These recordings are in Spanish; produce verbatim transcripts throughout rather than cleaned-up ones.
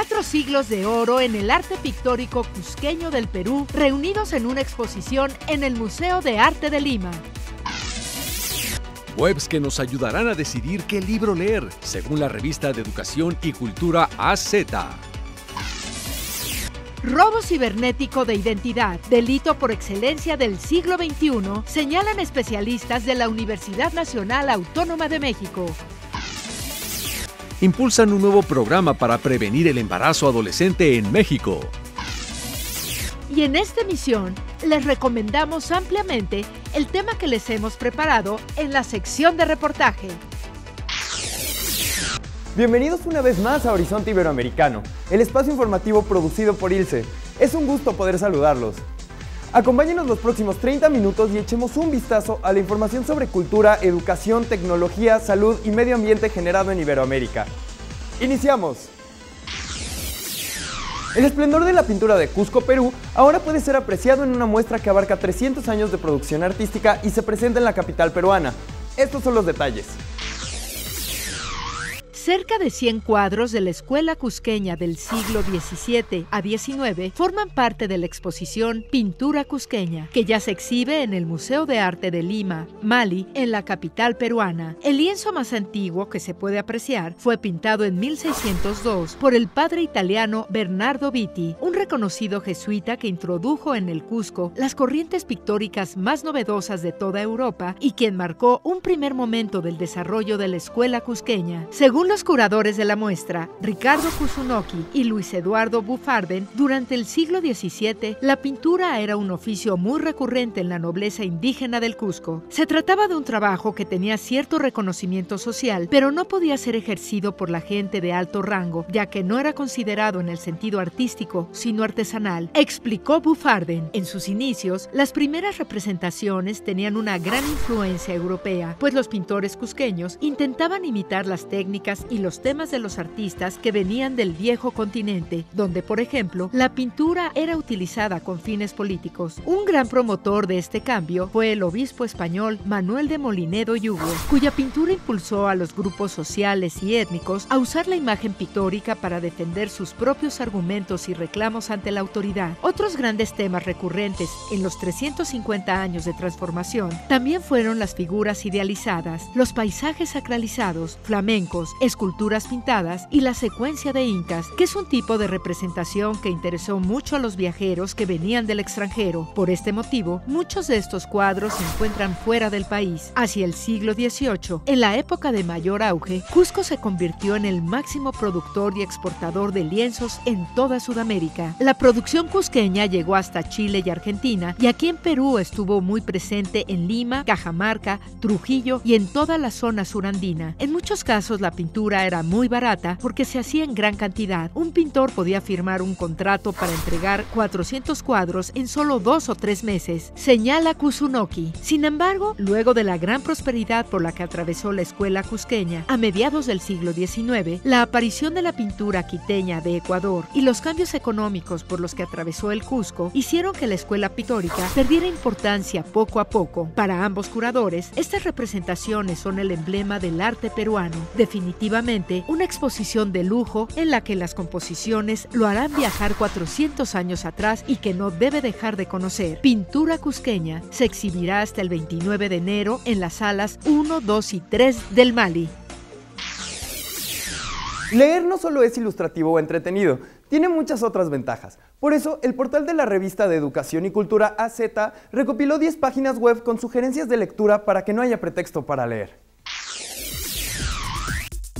Cuatro siglos de oro en el arte pictórico cusqueño del Perú, reunidos en una exposición en el Museo de Arte de Lima. Webs que nos ayudarán a decidir qué libro leer, según la Revista de Educación y Cultura A Z. Robo cibernético de identidad, delito por excelencia del siglo veintiuno, señalan especialistas de la Universidad Nacional Autónoma de México. Impulsan un nuevo programa para prevenir el embarazo adolescente en México. Y en esta emisión, les recomendamos ampliamente el tema que les hemos preparado en la sección de reportaje. Bienvenidos una vez más a Horizonte Iberoamericano, el espacio informativo producido por I L C E. Es un gusto poder saludarlos. Acompáñenos los próximos treinta minutos y echemos un vistazo a la información sobre cultura, educación, tecnología, salud y medio ambiente generado en Iberoamérica. ¡Iniciamos! El esplendor de la pintura de Cusco, Perú, ahora puede ser apreciado en una muestra que abarca trescientos años de producción artística y se presenta en la capital peruana. Estos son los detalles. Cerca de cien cuadros de la escuela cusqueña del siglo diecisiete a diecinueve forman parte de la exposición Pintura Cusqueña, que ya se exhibe en el Museo de Arte de Lima, Mali, en la capital peruana. El lienzo más antiguo que se puede apreciar fue pintado en mil seiscientos dos por el padre italiano Bernardo Vitti, un reconocido jesuita que introdujo en el Cusco las corrientes pictóricas más novedosas de toda Europa y quien marcó un primer momento del desarrollo de la escuela cusqueña. Según los curadores de la muestra, Ricardo Kusunoki y Luis Eduardo Bufarden, durante el siglo diecisiete, la pintura era un oficio muy recurrente en la nobleza indígena del Cusco. Se trataba de un trabajo que tenía cierto reconocimiento social, pero no podía ser ejercido por la gente de alto rango, ya que no era considerado en el sentido artístico, sino artesanal, explicó Bufarden. En sus inicios, las primeras representaciones tenían una gran influencia europea, pues los pintores cusqueños intentaban imitar las técnicas y los temas de los artistas que venían del viejo continente, donde, por ejemplo, la pintura era utilizada con fines políticos. Un gran promotor de este cambio fue el obispo español Manuel de Molinedo Yugo, cuya pintura impulsó a los grupos sociales y étnicos a usar la imagen pictórica para defender sus propios argumentos y reclamos ante la autoridad. Otros grandes temas recurrentes en los trescientos cincuenta años de transformación también fueron las figuras idealizadas, los paisajes sacralizados, flamencos, esculturas pintadas y la secuencia de incas, que es un tipo de representación que interesó mucho a los viajeros que venían del extranjero. Por este motivo, muchos de estos cuadros se encuentran fuera del país. Hacia el siglo dieciocho, en la época de mayor auge, Cusco se convirtió en el máximo productor y exportador de lienzos en toda Sudamérica. La producción cusqueña llegó hasta Chile y Argentina, y aquí en Perú estuvo muy presente en Lima, Cajamarca, Trujillo y en toda la zona surandina. En muchos casos, la pintura La pintura era muy barata porque se hacía en gran cantidad. Un pintor podía firmar un contrato para entregar cuatrocientos cuadros en solo dos o tres meses, señala Kusunoki. Sin embargo, luego de la gran prosperidad por la que atravesó la escuela cusqueña a mediados del siglo diecinueve, la aparición de la pintura quiteña de Ecuador y los cambios económicos por los que atravesó el Cusco hicieron que la escuela pictórica perdiera importancia poco a poco. Para ambos curadores, estas representaciones son el emblema del arte peruano, definitivamente una exposición de lujo en la que las composiciones lo harán viajar cuatrocientos años atrás y que no debe dejar de conocer. Pintura Cusqueña se exhibirá hasta el veintinueve de enero en las salas uno, dos y tres del Mali. Leer no solo es ilustrativo o entretenido, tiene muchas otras ventajas. Por eso, el portal de la Revista de Educación y Cultura A Z recopiló diez páginas web con sugerencias de lectura para que no haya pretexto para leer.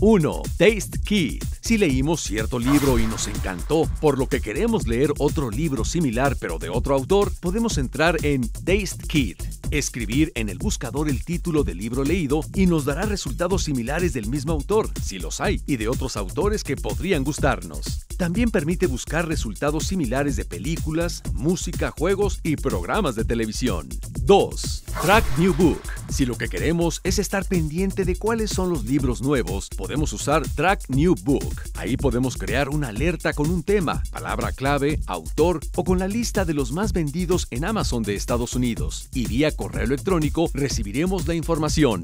uno. Taste Kid. Si leímos cierto libro y nos encantó, por lo que queremos leer otro libro similar pero de otro autor, podemos entrar en Taste Kid, escribir en el buscador el título del libro leído y nos dará resultados similares del mismo autor, si los hay, y de otros autores que podrían gustarnos. También permite buscar resultados similares de películas, música, juegos y programas de televisión. dos. Track New Book. Si lo que queremos es estar pendiente de cuáles son los libros nuevos, podemos usar Track New Book. Ahí podemos crear una alerta con un tema, palabra clave, autor o con la lista de los más vendidos en Amazon de Estados Unidos. Y vía correo electrónico recibiremos la información.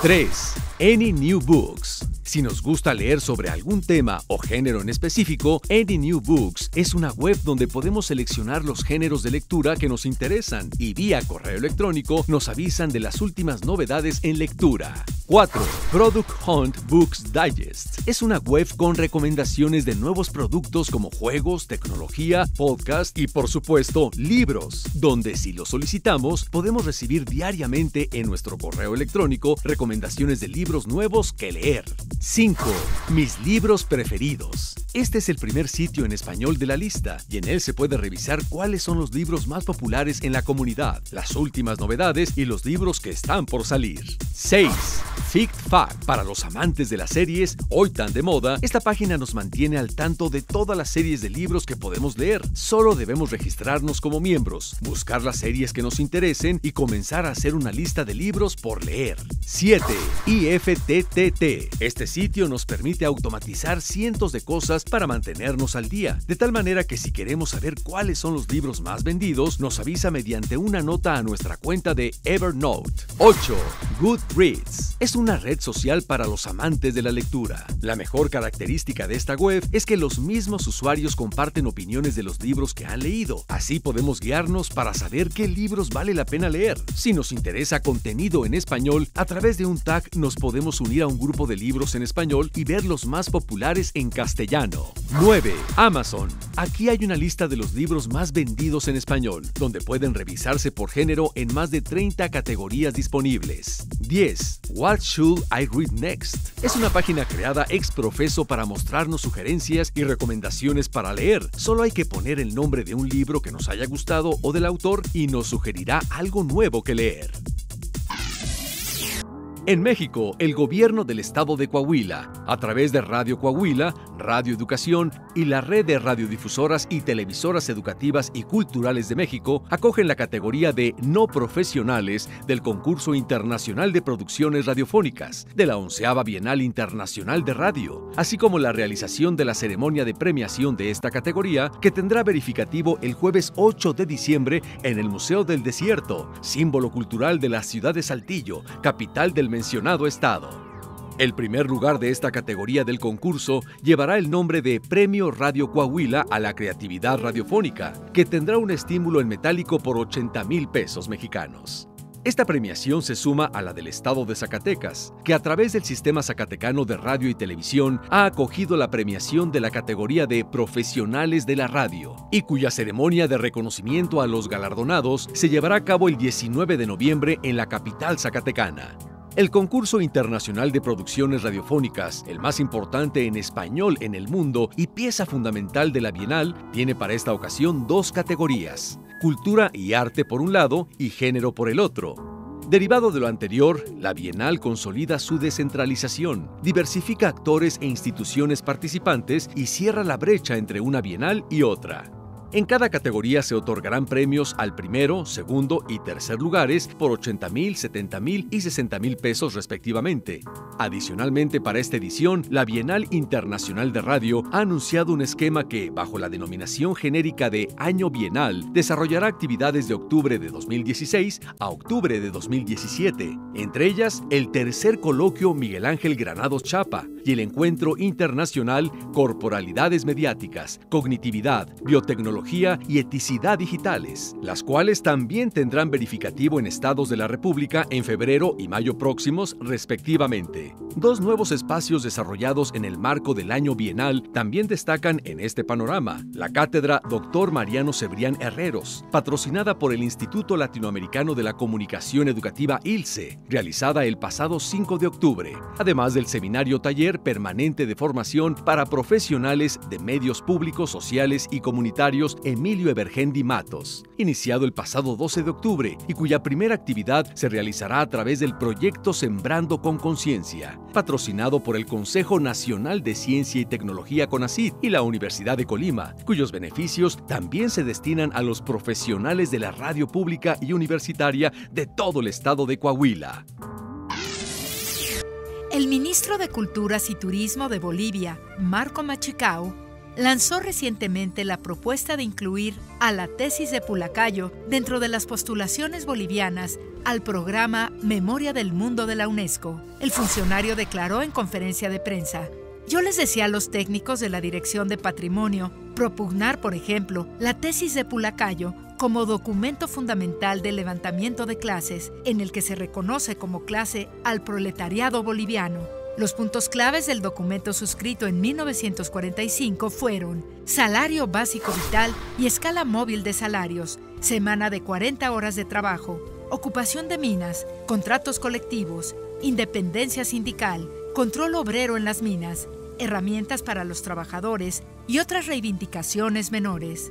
tres. Any new books. Si nos gusta leer sobre algún tema o género en específico, Any New Books es una web donde podemos seleccionar los géneros de lectura que nos interesan y vía correo electrónico nos avisan de las últimas novedades en lectura. cuatro. Product Hunt Books Digest es una web con recomendaciones de nuevos productos como juegos, tecnología, podcast y, por supuesto, libros, donde si lo solicitamos podemos recibir diariamente en nuestro correo electrónico recomendaciones de libros nuevos que leer. cinco. Mis libros preferidos. Este es el primer sitio en español de la lista y en él se puede revisar cuáles son los libros más populares en la comunidad, las últimas novedades y los libros que están por salir. seis. FicFac. Para los amantes de las series, hoy tan de moda, esta página nos mantiene al tanto de todas las series de libros que podemos leer. Solo debemos registrarnos como miembros, buscar las series que nos interesen y comenzar a hacer una lista de libros por leer. siete. I F T T T. Este sitio nos permite automatizar cientos de cosas para mantenernos al día, de tal manera que si queremos saber cuáles son los libros más vendidos, nos avisa mediante una nota a nuestra cuenta de Evernote. ocho. Goodreads. Es una red social para los amantes de la lectura. La mejor característica de esta web es que los mismos usuarios comparten opiniones de los libros que han leído. Así podemos guiarnos para saber qué libros vale la pena leer. Si nos interesa contenido en español, a través de un tag nos podemos unir a un grupo de libros en español y ver los más populares en castellano. nueve. Amazon. Aquí hay una lista de los libros más vendidos en español, donde pueden revisarse por género en más de treinta categorías disponibles. diez. What Should I Read Next? Es una página creada ex profeso para mostrarnos sugerencias y recomendaciones para leer. Solo hay que poner el nombre de un libro que nos haya gustado o del autor y nos sugerirá algo nuevo que leer. En México, el gobierno del estado de Coahuila, a través de Radio Coahuila, Radio Educación y la Red de Radiodifusoras y Televisoras Educativas y Culturales de México, acogen la categoría de No Profesionales del Concurso Internacional de Producciones Radiofónicas de la onceava Bienal Internacional de Radio, así como la realización de la ceremonia de premiación de esta categoría, que tendrá verificativo el jueves ocho de diciembre en el Museo del Desierto, símbolo cultural de la ciudad de Saltillo, capital del mencionado estado. El primer lugar de esta categoría del concurso llevará el nombre de Premio Radio Coahuila a la Creatividad Radiofónica, que tendrá un estímulo en metálico por ochenta mil pesos mexicanos. Esta premiación se suma a la del estado de Zacatecas, que a través del Sistema Zacatecano de Radio y Televisión ha acogido la premiación de la categoría de Profesionales de la Radio, y cuya ceremonia de reconocimiento a los galardonados se llevará a cabo el diecinueve de noviembre en la capital zacatecana. El concurso internacional de producciones radiofónicas, el más importante en español en el mundo y pieza fundamental de la Bienal, tiene para esta ocasión dos categorías: cultura y arte por un lado y género por el otro. Derivado de lo anterior, la Bienal consolida su descentralización, diversifica actores e instituciones participantes y cierra la brecha entre una Bienal y otra. En cada categoría se otorgarán premios al primero, segundo y tercer lugares por ochenta mil, setenta mil y sesenta mil pesos respectivamente. Adicionalmente, para esta edición, la Bienal Internacional de Radio ha anunciado un esquema que, bajo la denominación genérica de Año Bienal, desarrollará actividades de octubre de dos mil dieciséis a octubre de dos mil diecisiete, entre ellas el tercer coloquio Miguel Ángel Granados Chapa y el encuentro internacional Corporalidades Mediáticas, Cognitividad, Biotecnología y eticidad digitales, las cuales también tendrán verificativo en estados de la República en febrero y mayo próximos, respectivamente. Dos nuevos espacios desarrollados en el marco del Año Bienal también destacan en este panorama: la Cátedra doctor Mariano Cebrián Herreros, patrocinada por el Instituto Latinoamericano de la Comunicación Educativa I L C E, realizada el pasado cinco de octubre, además del Seminario Taller Permanente de Formación para Profesionales de Medios Públicos, Sociales y Comunitarios Emilio Evergendi Matos, iniciado el pasado doce de octubre y cuya primera actividad se realizará a través del proyecto Sembrando con Conciencia, patrocinado por el Consejo Nacional de Ciencia y Tecnología CONACYT y la Universidad de Colima, cuyos beneficios también se destinan a los profesionales de la radio pública y universitaria de todo el estado de Coahuila. El ministro de Culturas y Turismo de Bolivia, Marco Machicao, lanzó recientemente la propuesta de incluir a la tesis de Pulacayo dentro de las postulaciones bolivianas al programa Memoria del Mundo de la UNESCO. El funcionario declaró en conferencia de prensa: yo les decía a los técnicos de la Dirección de Patrimonio propugnar, por ejemplo, la tesis de Pulacayo como documento fundamental del levantamiento de clases, en el que se reconoce como clase al proletariado boliviano. Los puntos claves del documento suscrito en mil novecientos cuarenta y cinco fueron salario básico vital y escala móvil de salarios, semana de cuarenta horas de trabajo, ocupación de minas, contratos colectivos, independencia sindical, control obrero en las minas, herramientas para los trabajadores y otras reivindicaciones menores.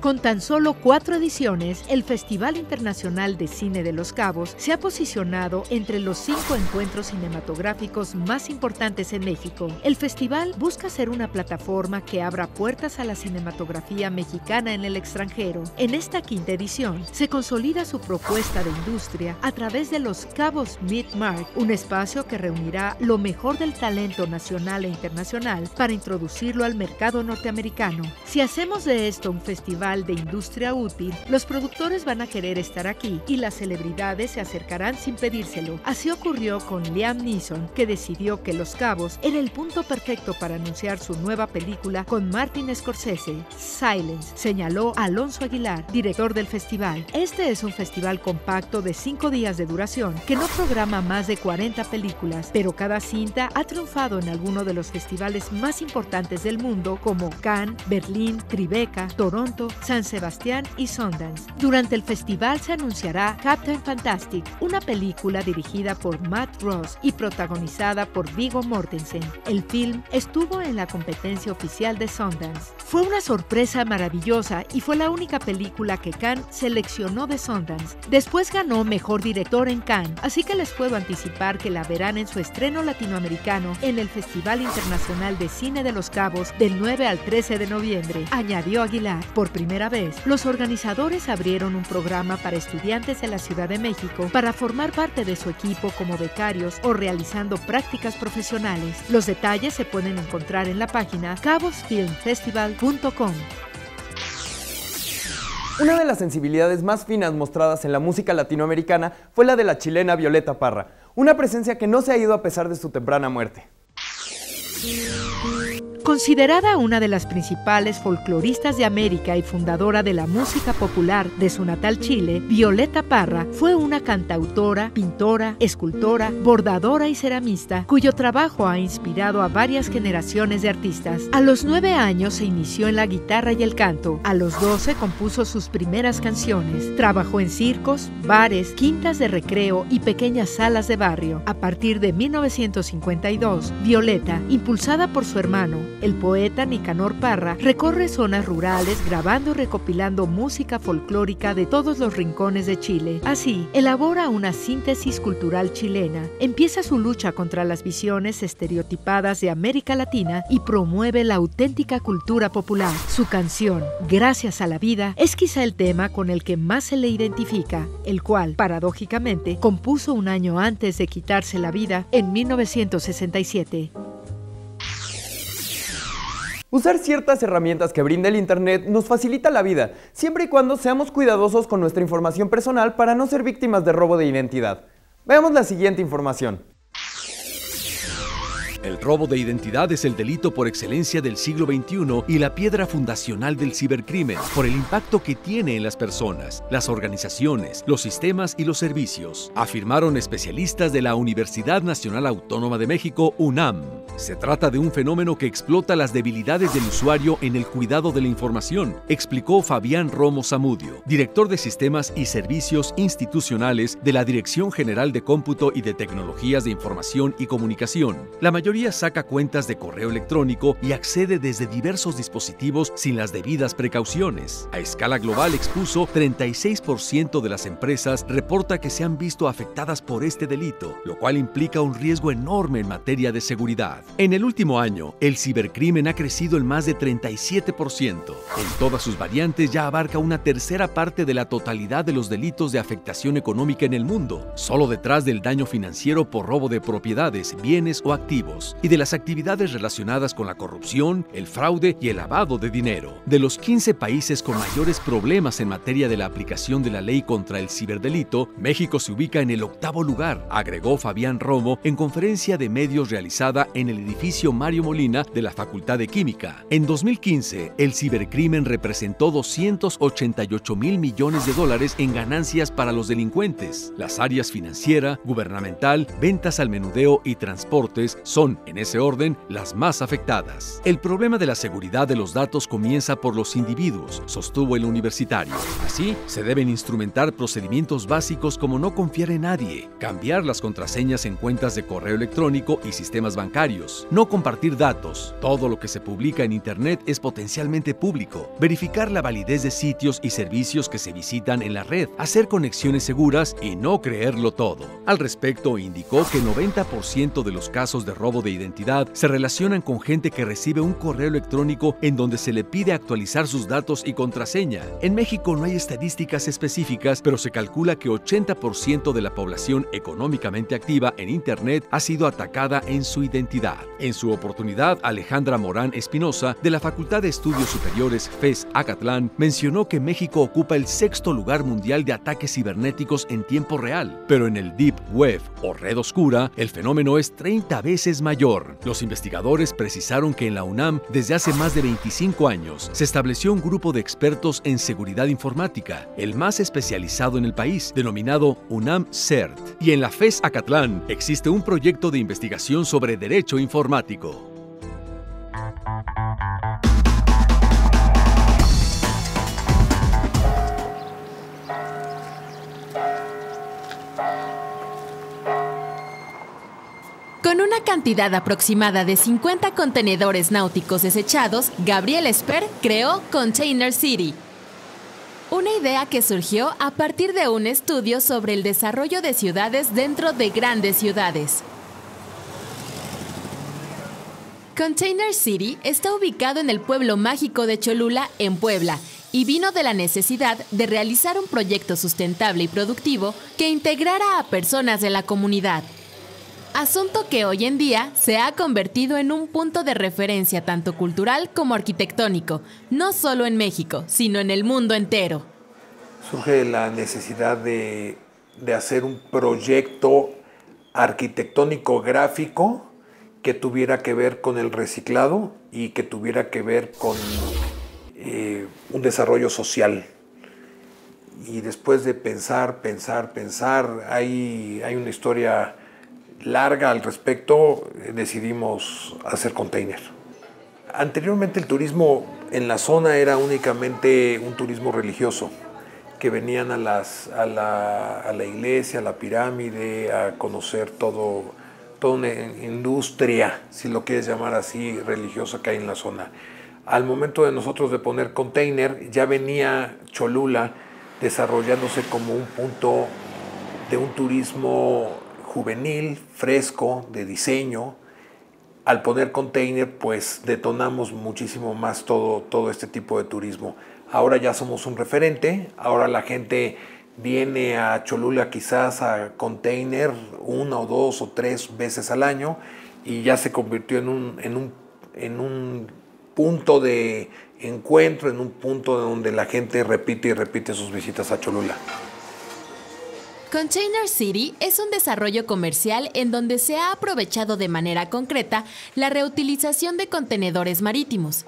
Con tan solo cuatro ediciones, el Festival Internacional de Cine de Los Cabos se ha posicionado entre los cinco encuentros cinematográficos más importantes en México. El festival busca ser una plataforma que abra puertas a la cinematografía mexicana en el extranjero. En esta quinta edición, se consolida su propuesta de industria a través de Los Cabos Meet Mark, un espacio que reunirá lo mejor del talento nacional e internacional para introducirlo al mercado norteamericano. Si hacemos de esto un festival de industria útil, los productores van a querer estar aquí y las celebridades se acercarán sin pedírselo. Así ocurrió con Liam Neeson, que decidió que Los Cabos era el punto perfecto para anunciar su nueva película con Martin Scorsese, Silence, señaló Alonso Aguilar, director del festival. Este es un festival compacto de cinco días de duración que no programa más de cuarenta películas, pero cada cinta ha triunfado en alguno de los festivales más importantes del mundo como Cannes, Berlín, Tribeca, Toronto, San Sebastián y Sundance. Durante el festival se anunciará Captain Fantastic, una película dirigida por Matt Ross y protagonizada por Viggo Mortensen. El film estuvo en la competencia oficial de Sundance. Fue una sorpresa maravillosa y fue la única película que Cannes seleccionó de Sundance. Después ganó Mejor Director en Cannes, así que les puedo anticipar que la verán en su estreno latinoamericano en el Festival Internacional de Cine de Los Cabos del nueve al trece de noviembre, añadió Aguilar. Por primera vez, los organizadores abrieron un programa para estudiantes de la Ciudad de México para formar parte de su equipo como becarios o realizando prácticas profesionales. Los detalles se pueden encontrar en la página cabos film festival punto com. Una de las sensibilidades más finas mostradas en la música latinoamericana fue la de la chilena Violeta Parra, una presencia que no se ha ido a pesar de su temprana muerte. Considerada una de las principales folcloristas de América y fundadora de la música popular de su natal Chile, Violeta Parra fue una cantautora, pintora, escultora, bordadora y ceramista, cuyo trabajo ha inspirado a varias generaciones de artistas. A los nueve años se inició en la guitarra y el canto. A los doce compuso sus primeras canciones. Trabajó en circos, bares, quintas de recreo y pequeñas salas de barrio. A partir de mil novecientos cincuenta y dos, Violeta, impulsada por su hermano, el poeta Nicanor Parra, recorre zonas rurales grabando y recopilando música folclórica de todos los rincones de Chile. Así, elabora una síntesis cultural chilena, empieza su lucha contra las visiones estereotipadas de América Latina y promueve la auténtica cultura popular. Su canción, Gracias a la Vida, es quizá el tema con el que más se le identifica, el cual, paradójicamente, compuso un año antes de quitarse la vida, en mil novecientos sesenta y siete. Usar ciertas herramientas que brinda el Internet nos facilita la vida, siempre y cuando seamos cuidadosos con nuestra información personal para no ser víctimas de robo de identidad. Veamos la siguiente información. El robo de identidad es el delito por excelencia del siglo veintiuno y la piedra fundacional del cibercrimen, por el impacto que tiene en las personas, las organizaciones, los sistemas y los servicios, afirmaron especialistas de la Universidad Nacional Autónoma de México, UNAM. Se trata de un fenómeno que explota las debilidades del usuario en el cuidado de la información, explicó Fabián Romo Zamudio, director de Sistemas y Servicios Institucionales de la Dirección General de Cómputo y de Tecnologías de Información y Comunicación. La mayoría saca cuentas de correo electrónico y accede desde diversos dispositivos sin las debidas precauciones. A escala global, expuso, treinta y seis por ciento de las empresas reporta que se han visto afectadas por este delito, lo cual implica un riesgo enorme en materia de seguridad. En el último año, el cibercrimen ha crecido en más de treinta y siete por ciento. En todas sus variantes ya abarca una tercera parte de la totalidad de los delitos de afectación económica en el mundo, solo detrás del daño financiero por robo de propiedades, bienes o activos. delitos y de las actividades relacionadas con la corrupción, el fraude y el lavado de dinero. De los quince países con mayores problemas en materia de la aplicación de la ley contra el ciberdelito, México se ubica en el octavo lugar, agregó Fabián Romo en conferencia de medios realizada en el edificio Mario Molina de la Facultad de Química. En dos mil quince, el cibercrimen representó doscientos ochenta y ocho mil millones de dólares en ganancias para los delincuentes. Las áreas financiera, gubernamental, ventas al menudeo y transportes son, en ese orden, las más afectadas. El problema de la seguridad de los datos comienza por los individuos, sostuvo el universitario. Así, se deben instrumentar procedimientos básicos como no confiar en nadie, cambiar las contraseñas en cuentas de correo electrónico y sistemas bancarios, no compartir datos, todo lo que se publica en Internet es potencialmente público, verificar la validez de sitios y servicios que se visitan en la red, hacer conexiones seguras y no creerlo todo. Al respecto, indicó que el noventa por ciento de los casos de robo de identidad se relacionan con gente que recibe un correo electrónico en donde se le pide actualizar sus datos y contraseña. En México no hay estadísticas específicas, pero se calcula que ochenta por ciento de la población económicamente activa en Internet ha sido atacada en su identidad. En su oportunidad, Alejandra Morán Espinosa, de la Facultad de Estudios Superiores FES Acatlán, mencionó que México ocupa el sexto lugar mundial de ataques cibernéticos en tiempo real, pero en el Deep Web o red oscura, el fenómeno es treinta veces mayor. Los investigadores precisaron que en la UNAM, desde hace más de veinticinco años, se estableció un grupo de expertos en seguridad informática, el más especializado en el país, denominado UNAM CERT. Y en la FES Acatlán existe un proyecto de investigación sobre derecho informático. Con una cantidad aproximada de cincuenta contenedores náuticos desechados, Gabriel Esper creó Container City, una idea que surgió a partir de un estudio sobre el desarrollo de ciudades dentro de grandes ciudades. Container City está ubicado en el pueblo mágico de Cholula, en Puebla, y vino de la necesidad de realizar un proyecto sustentable y productivo que integrara a personas de la comunidad. Asunto que hoy en día se ha convertido en un punto de referencia tanto cultural como arquitectónico, no solo en México, sino en el mundo entero. Surge la necesidad de, de hacer un proyecto arquitectónico gráfico que tuviera que ver con el reciclado y que tuviera que ver con eh, un desarrollo social. Y después de pensar, pensar, pensar, hay, hay una historia larga al respecto, decidimos hacer Container. Anteriormente el turismo en la zona era únicamente un turismo religioso, que venían a, las, a, la, a la iglesia, a la pirámide, a conocer todo, toda una industria, si lo quieres llamar así, religiosa que hay en la zona. Al momento de nosotros de poner Container, ya venía Cholula desarrollándose como un punto de un turismo juvenil, fresco, de diseño. Al poner Container, pues detonamos muchísimo más todo, todo este tipo de turismo. Ahora ya somos un referente, ahora la gente viene a Cholula quizás a Container una o dos o tres veces al año y ya se convirtió en un, en un, en un punto de encuentro, en un punto donde la gente repite y repite sus visitas a Cholula. Container City es un desarrollo comercial en donde se ha aprovechado de manera concreta la reutilización de contenedores marítimos.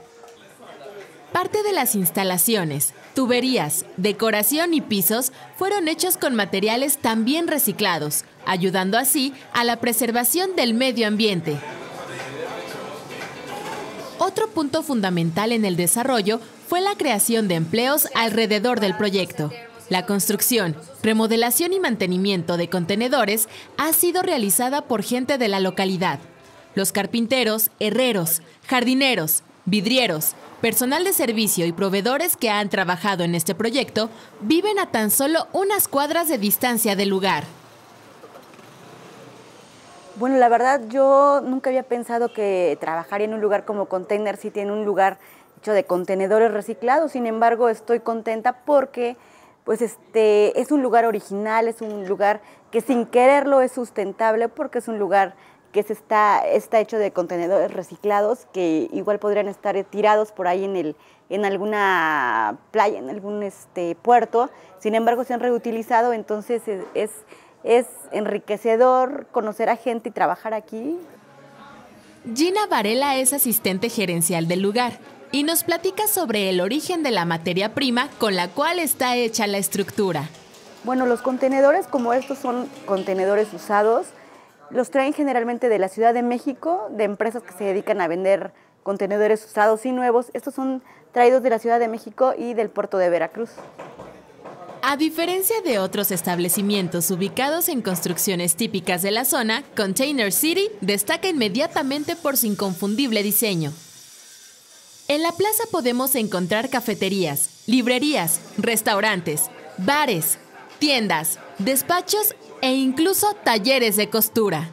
Parte de las instalaciones, tuberías, decoración y pisos fueron hechos con materiales también reciclados, ayudando así a la preservación del medio ambiente. Otro punto fundamental en el desarrollo fue la creación de empleos alrededor del proyecto. La construcción, remodelación y mantenimiento de contenedores ha sido realizada por gente de la localidad. Los carpinteros, herreros, jardineros, vidrieros, personal de servicio y proveedores que han trabajado en este proyecto viven a tan solo unas cuadras de distancia del lugar. Bueno, la verdad yo nunca había pensado que trabajaría en un lugar como Container City, en un lugar hecho de contenedores reciclados. Sin embargo, estoy contenta porque pues este, es un lugar original, es un lugar que sin quererlo es sustentable porque es un lugar que se está, está hecho de contenedores reciclados que igual podrían estar tirados por ahí en, el, en alguna playa, en algún este, puerto, sin embargo se han reutilizado, entonces es, es, es enriquecedor conocer a gente y trabajar aquí. Gina Varela es asistente gerencial del lugar y nos platica sobre el origen de la materia prima con la cual está hecha la estructura. Bueno, los contenedores como estos son contenedores usados, los traen generalmente de la Ciudad de México, de empresas que se dedican a vender contenedores usados y nuevos. Estos son traídos de la Ciudad de México y del puerto de Veracruz. A diferencia de otros establecimientos ubicados en construcciones típicas de la zona, Container City destaca inmediatamente por su inconfundible diseño. En la plaza podemos encontrar cafeterías, librerías, restaurantes, bares, tiendas, despachos e incluso talleres de costura.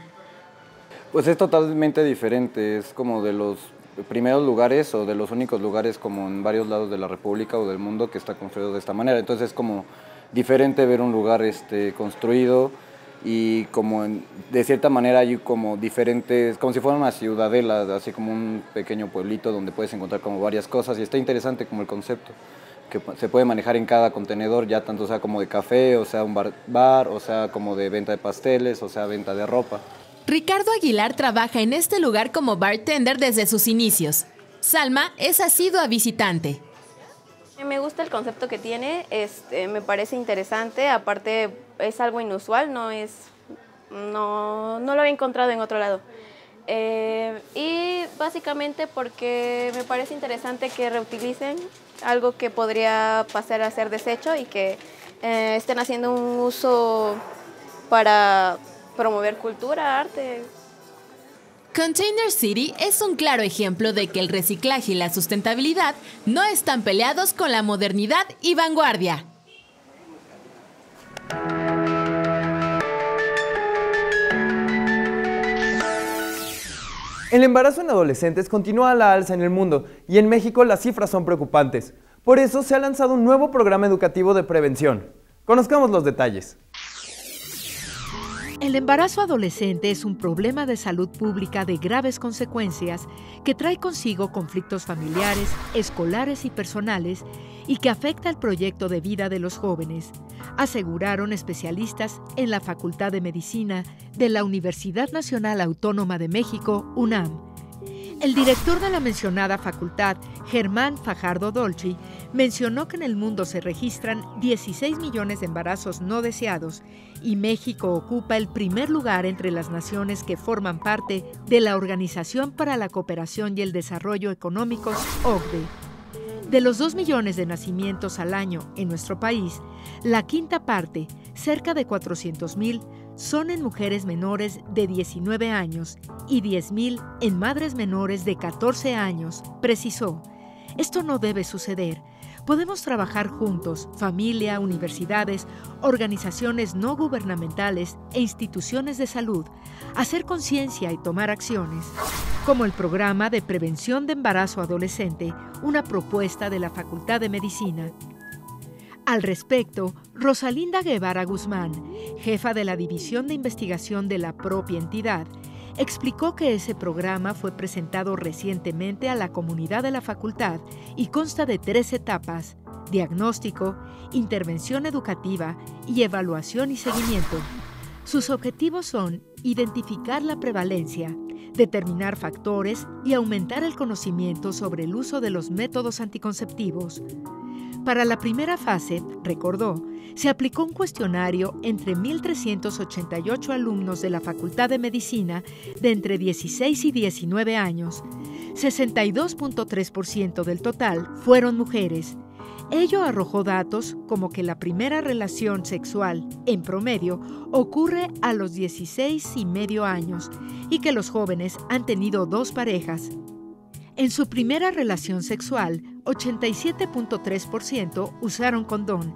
Pues es totalmente diferente, es como de los primeros lugares o de los únicos lugares como en varios lados de la República o del mundo que está construido de esta manera. Entonces es como diferente ver un lugar este, construido y como en, de cierta manera hay como diferentes, como si fuera una ciudadela, así como un pequeño pueblito donde puedes encontrar como varias cosas y está interesante como el concepto que se puede manejar en cada contenedor, ya tanto sea como de café, o sea un bar, bar, o sea como de venta de pasteles, o sea venta de ropa. Ricardo Aguilar trabaja en este lugar como bartender desde sus inicios. Salma es asidua visitante. Me gusta el concepto que tiene, este, me parece interesante, aparte es algo inusual, no, es, no, no lo había encontrado en otro lado. Eh, y básicamente porque me parece interesante que reutilicen algo que podría pasar a ser desecho y que eh, estén haciendo un uso para promover cultura, arte. Container City es un claro ejemplo de que el reciclaje y la sustentabilidad no están peleados con la modernidad y vanguardia. El embarazo en adolescentes continúa a la alza en el mundo y en México las cifras son preocupantes. Por eso se ha lanzado un nuevo programa educativo de prevención. Conozcamos los detalles. El embarazo adolescente es un problema de salud pública de graves consecuencias que trae consigo conflictos familiares, escolares y personales y que afecta el proyecto de vida de los jóvenes, aseguraron especialistas en la Facultad de Medicina de la Universidad Nacional Autónoma de México, UNAM. El director de la mencionada facultad, Germán Fajardo Dolci, mencionó que en el mundo se registran dieciséis millones de embarazos no deseados y México ocupa el primer lugar entre las naciones que forman parte de la Organización para la Cooperación y el Desarrollo Económicos, O C D E. De los dos millones de nacimientos al año en nuestro país, la quinta parte, cerca de cuatrocientos mil, son en mujeres menores de diecinueve años y diez mil en madres menores de catorce años, precisó. Esto no debe suceder. Podemos trabajar juntos, familia, universidades, organizaciones no gubernamentales e instituciones de salud, hacer conciencia y tomar acciones, como el programa de prevención de embarazo adolescente, una propuesta de la Facultad de Medicina. Al respecto, Rosalinda Guevara Guzmán, jefa de la División de Investigación de la propia entidad, explicó que ese programa fue presentado recientemente a la comunidad de la facultad y consta de tres etapas: diagnóstico, intervención educativa y evaluación y seguimiento. Sus objetivos son identificar la prevalencia, determinar factores y aumentar el conocimiento sobre el uso de los métodos anticonceptivos. Para la primera fase, recordó, se aplicó un cuestionario entre mil trescientos ochenta y ocho alumnos de la Facultad de Medicina de entre dieciséis y diecinueve años. sesenta y dos punto tres por ciento del total fueron mujeres. Ello arrojó datos como que la primera relación sexual, en promedio, ocurre a los dieciséis y medio años y que los jóvenes han tenido dos parejas. En su primera relación sexual, ochenta y siete punto tres por ciento usaron condón.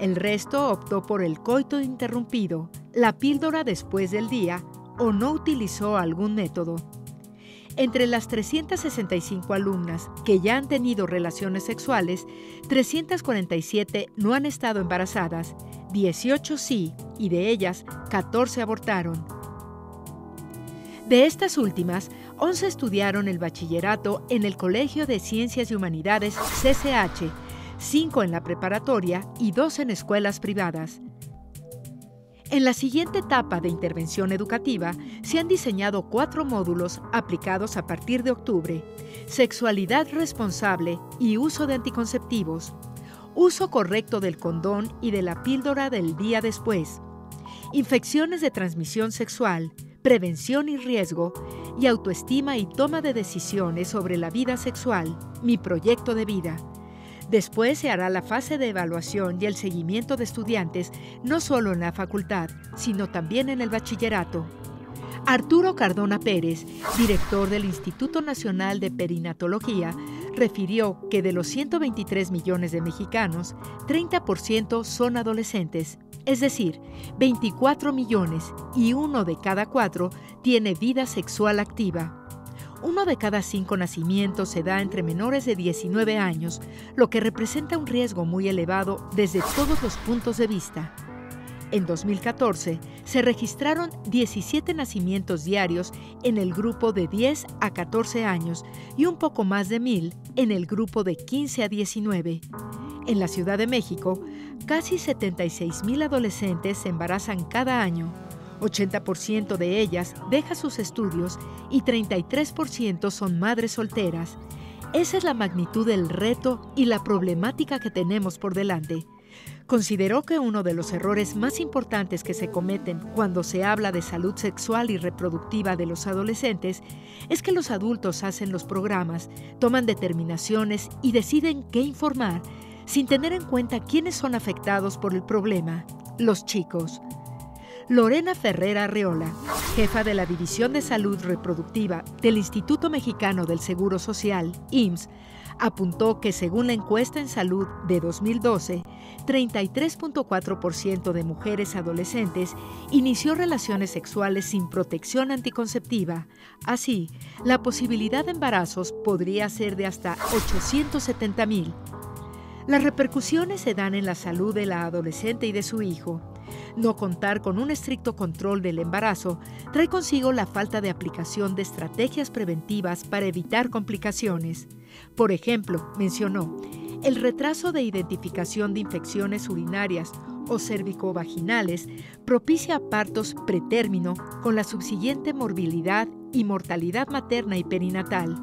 El resto optó por el coito interrumpido, la píldora después del día o no utilizó algún método. Entre las trescientas sesenta y cinco alumnas que ya han tenido relaciones sexuales, trescientas cuarenta y siete no han estado embarazadas, dieciocho sí, y de ellas, catorce abortaron. De estas últimas, once estudiaron el bachillerato en el Colegio de Ciencias y Humanidades C C H, cinco en la preparatoria y dos en escuelas privadas. En la siguiente etapa de intervención educativa, se han diseñado cuatro módulos aplicados a partir de octubre: sexualidad responsable y uso de anticonceptivos, uso correcto del condón y de la píldora del día después, infecciones de transmisión sexual, prevención y riesgo, y autoestima y toma de decisiones sobre la vida sexual, mi proyecto de vida. Después se hará la fase de evaluación y el seguimiento de estudiantes, no solo en la facultad, sino también en el bachillerato. Arturo Cardona Pérez, director del Instituto Nacional de Perinatología, refirió que de los ciento veintitrés millones de mexicanos, treinta por ciento son adolescentes, es decir, veinticuatro millones, y uno de cada cuatro tiene vida sexual activa. Uno de cada cinco nacimientos se da entre menores de diecinueve años, lo que representa un riesgo muy elevado desde todos los puntos de vista. En dos mil catorce, se registraron diecisiete nacimientos diarios en el grupo de diez a catorce años y un poco más de mil en el grupo de quince a diecinueve. En la Ciudad de México, casi setenta y seis mil adolescentes se embarazan cada año. ochenta por ciento de ellas deja sus estudios y treinta y tres por ciento son madres solteras. Esa es la magnitud del reto y la problemática que tenemos por delante. Consideró que uno de los errores más importantes que se cometen cuando se habla de salud sexual y reproductiva de los adolescentes es que los adultos hacen los programas, toman determinaciones y deciden qué informar, sin tener en cuenta quiénes son afectados por el problema: los chicos. Lorena Ferrera Arreola, jefa de la División de Salud Reproductiva del Instituto Mexicano del Seguro Social, I M S S, apuntó que según la encuesta en salud de dos mil doce, treinta y tres punto cuatro por ciento de mujeres adolescentes inició relaciones sexuales sin protección anticonceptiva. Así, la posibilidad de embarazos podría ser de hasta ochocientos setenta mil. Las repercusiones se dan en la salud de la adolescente y de su hijo. No contar con un estricto control del embarazo trae consigo la falta de aplicación de estrategias preventivas para evitar complicaciones. Por ejemplo, mencionó, el retraso de identificación de infecciones urinarias o cérvico-vaginales propicia partos pretérmino con la subsiguiente morbilidad y mortalidad materna y perinatal.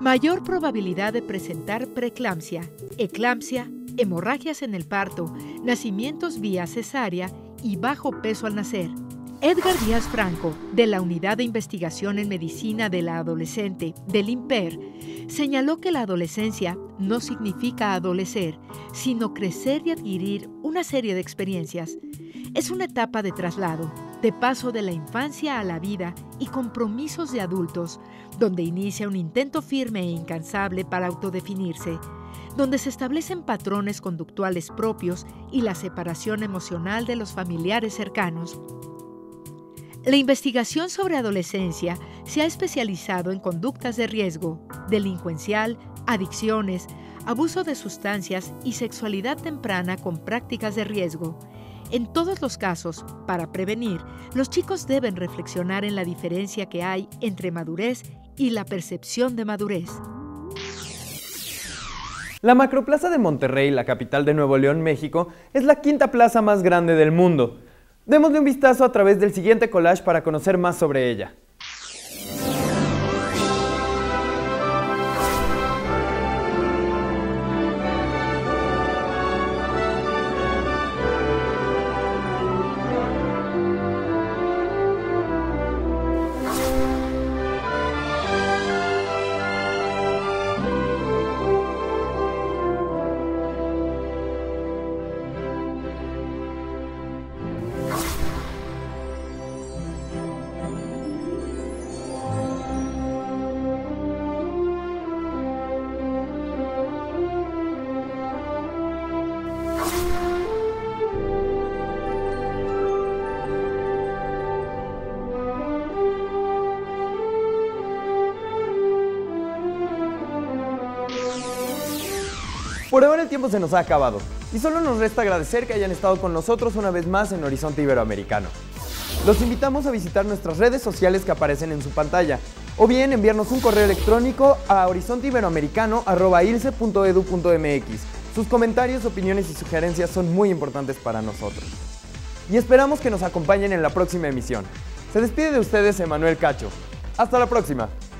Mayor probabilidad de presentar preeclampsia, eclampsia, hemorragias en el parto, nacimientos vía cesárea y bajo peso al nacer. Edgar Díaz Franco, de la Unidad de Investigación en Medicina de la Adolescente del I N P E R, señaló que la adolescencia no significa adolecer, sino crecer y adquirir una serie de experiencias. Es una etapa de traslado, de paso de la infancia a la vida y compromisos de adultos, donde inicia un intento firme e incansable para autodefinirse, donde se establecen patrones conductuales propios y la separación emocional de los familiares cercanos. La investigación sobre adolescencia se ha especializado en conductas de riesgo, delincuencial, adicciones, abuso de sustancias y sexualidad temprana con prácticas de riesgo. En todos los casos, para prevenir, los chicos deben reflexionar en la diferencia que hay entre madurez y la percepción de madurez. La Macroplaza de Monterrey, la capital de Nuevo León, México, es la quinta plaza más grande del mundo. Démosle un vistazo a través del siguiente collage para conocer más sobre ella. Por ahora el tiempo se nos ha acabado y solo nos resta agradecer que hayan estado con nosotros una vez más en Horizonte Iberoamericano. Los invitamos a visitar nuestras redes sociales que aparecen en su pantalla, o bien enviarnos un correo electrónico a horizonte iberoamericano arroba ilce punto edu punto mx. Sus comentarios, opiniones y sugerencias son muy importantes para nosotros. Y esperamos que nos acompañen en la próxima emisión. Se despide de ustedes Emanuel Cacho. ¡Hasta la próxima!